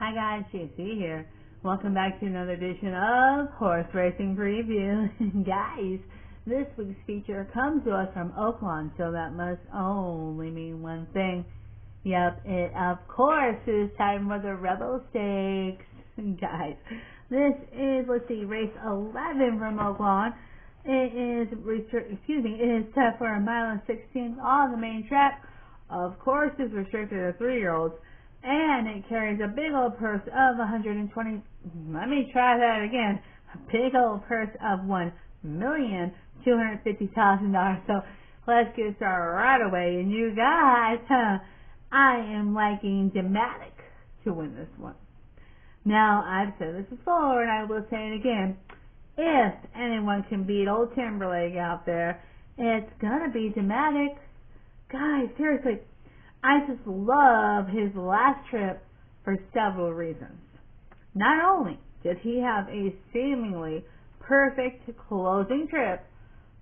Hi guys, JayCee here. Welcome back to another edition of Horse Racing Preview. Guys, this week's feature comes to us from Oaklawn, so that must only mean one thing. Yep, it of course is time for the Rebel Stakes. Guys, this is, let's see, race 11 from Oaklawn. It is set for a mile and 16th on the main track. Of course, it's restricted to 3-year-olds. And it carries a big old purse of a big old purse of $1,250,000. So let's get started right away. And you guys, I am liking Dimatic to win this one. Now, I've said this before, and I will say it again. If anyone can beat old Timberlake out there, it's gonna be Dimatic. Guys, seriously. I just love his last trip for several reasons. Not only did he have a seemingly perfect closing trip,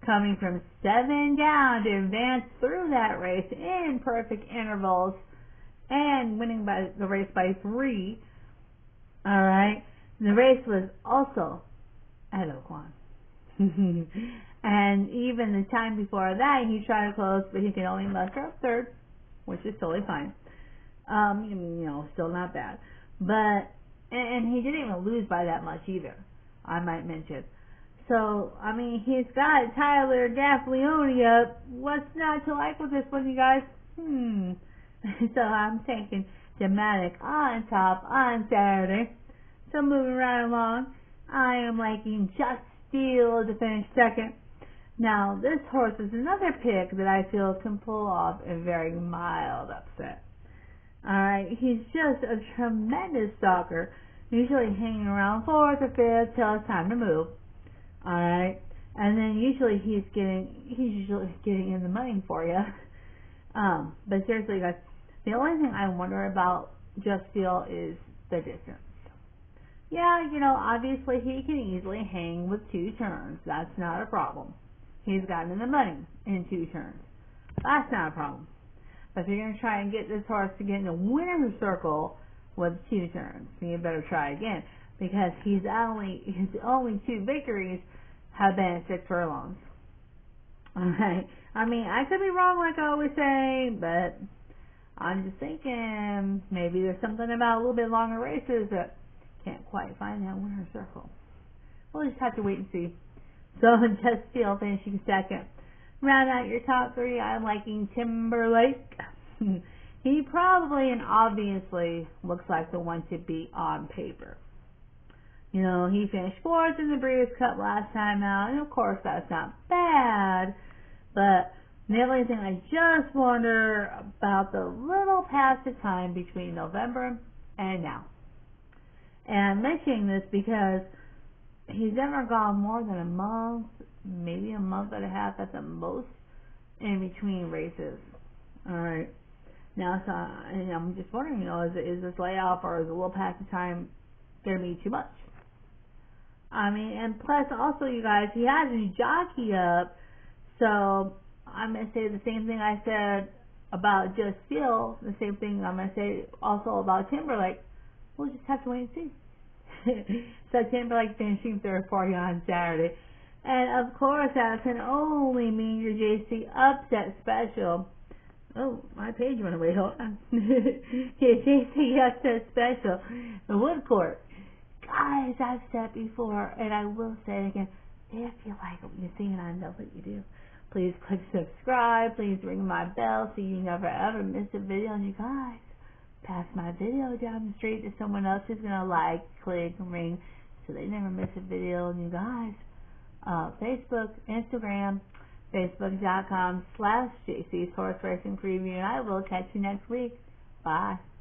coming from 7 down to advance through that race in perfect intervals and winning the race by 3. Alright, the race was also at Oaklawn. And even the time before that, he tried to close, but he could only muster up 3rd. Which is totally fine. Still not bad. But, and he didn't even lose by that much either, I might mention. So, I mean, he's got Tyler Gaffleoni up. What's not to like with this one, you guys? So I'm taking Dimatic on top on Saturday. So moving right along, I am liking Just Steel to finish 2nd. Now, this horse is another pick that I feel can pull off a very mild upset. Alright, he's just a tremendous stalker, usually hanging around 4th or 5th till it's time to move. Alright, and then usually he's usually getting in the money for you. But seriously guys, the only thing I wonder about Just Steel is the distance. Yeah, obviously he can easily hang with 2 turns. That's not a problem. He's gotten in the money in 2 turns. That's not a problem. But if you're going to try and get this horse to get in the winner's circle with 2 turns, you better try again. Because his only 2 victories have been at 6 furlongs. Alright. I mean, I could be wrong like I always say, but I'm just thinking maybe there's something about a little bit longer races that can't quite find that winner's circle. We'll just have to wait and see. So, Just Steel finishing 2nd. Round out your top 3, I'm liking Timberlake. He probably and obviously looks like the one to beat on paper. He finished 4th in the Breeders' Cup last time out, and of course that's not bad. But the only thing I just wonder about the little pass of time between November and now. And I'm mentioning this because he's never gone more than a month, maybe a month and a half at the most, in between races. Alright. Now, so I'm just wondering, is this layoff or is a little past the time going to be too much? I mean, and plus also, you guys, he has his jockey up, so I'm going to say the same thing I said about Just Steel, the same thing I'm going to say also about Timberlake. We'll just have to wait and see. So Timberlake finishing 3rd, 40 on Saturday. And of course that can only mean your JayCee upset special. Oh, my page went away, hold on. Your JayCee upset special. The Woodcourt. Guys, I've said before, and I will say it again, if you like what you see, and I know what you do, please click subscribe, please ring my bell so you never ever miss a video. And you guys, pass my video down the street to someone else who's going to like, click, and ring so they never miss a video. And you guys, Facebook, Instagram, facebook.com/JayCee's Horse Racing Preview. And I will catch you next week. Bye.